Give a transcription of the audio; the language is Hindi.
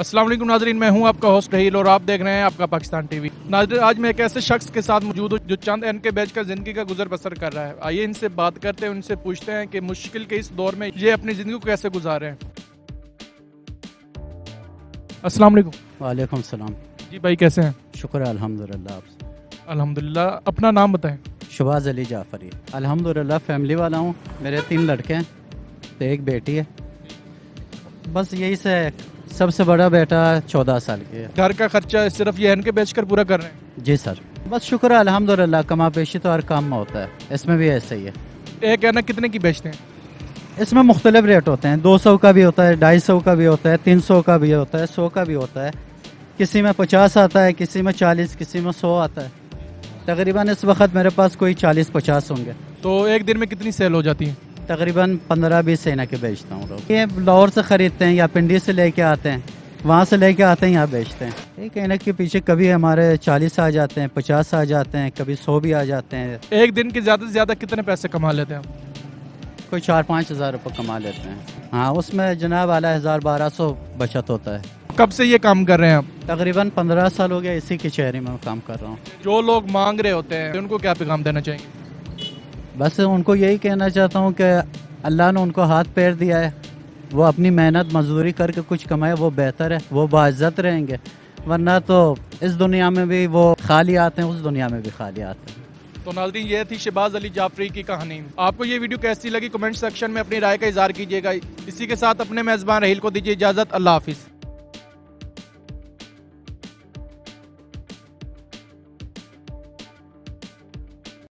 अस्सलाम वालेकुम नाजरीन, मैं हूं आपका होस्ट रहील और आप देख रहे हैं आपका पाकिस्तान टीवी। नाजरीन, आज मैं एक ऐसे शख्स के साथ मौजूद हूं जो चंद एन के बैच का जिंदगी का गुजर बसर कर रहा है। आइए इनसे बात करते हैं, उनसे पूछते हैं कि मुश्किल के इस दौर में ये अपनी जिंदगी को कैसे गुजार रहे हैं। अस्सलाम वालेकुम। वालेकुम सलाम। जी भाई, कैसे हैं? शुक्र अल्हम्दुलिल्लाह। अल्हम्दुलिल्लाह। अपना नाम बताएं। शबाज़ अली जाफरी। अल्हम्दुलिल्लाह फैमिली वाला हूँ, मेरे 3 लड़के हैं तो एक बेटी है, बस यही से। सबसे बड़ा बेटा 14 साल के। घर का खर्चा सिर्फ ये एन के बेचकर पूरा कर रहे हैं? जी सर, बस शुक्र अल्हम्दुलिल्लाह। कमा पेशी तो हर काम में होता है, इसमें भी ऐसा ही है। एक एन कितने की बेचते हैं? इसमें मुख्तलिफ रेट होते हैं, 200 का भी होता है, 250 का भी होता है, 300 का भी होता है, 100 का भी होता है। किसी में 50 आता है, किसी में 40, किसी में 100 आता है। तकरीबन इस वक्त मेरे पास कोई 40-50 होंगे। तो एक दिन में कितनी सेल हो जाती है? तकरीबन 15-20 सेना के बेचता हूँ। लोग ये लाहौर से ख़रीदते हैं या पिंडी से लेके आते हैं, वहाँ से लेके आते हैं, यहाँ बेचते हैं। एक एनक के पीछे कभी हमारे 40 आ जाते हैं, 50 आ जाते हैं, कभी 100 भी आ जाते हैं। एक दिन के ज़्यादा से ज़्यादा कितने पैसे कमा लेते हैं? कोई 4-5 हज़ार रुपये कमा लेते हैं। हाँ, उसमें जनाब आला 1000-1200 बचत होता है। कब से ये काम कर रहे हैं आप? तकरीबन 15 साल हो गया इसी के चेहरे में काम कर रहा हूँ। जो लोग मांग रहे होते हैं उनको क्या पैगाम देना चाहिए? बस उनको यही कहना चाहता हूँ कि अल्लाह ने उनको हाथ पैर दिया है, वो अपनी मेहनत मजदूरी करके कुछ कमाए, वो बेहतर है, वो बाइज्जत रहेंगे। वरना तो इस दुनिया में भी वो खाली आते हैं, उस दुनिया में भी खाली आते हैं। तो नाज़रीन, ये थी शबाज़ अली जाफरी की कहानी। आपको ये वीडियो कैसी लगी कमेंट सेक्शन में अपनी राय का इजहार कीजिएगा। इसी के साथ अपने मेज़बान रहील को दीजिए इजाज़त। अल्लाह हाफिज़।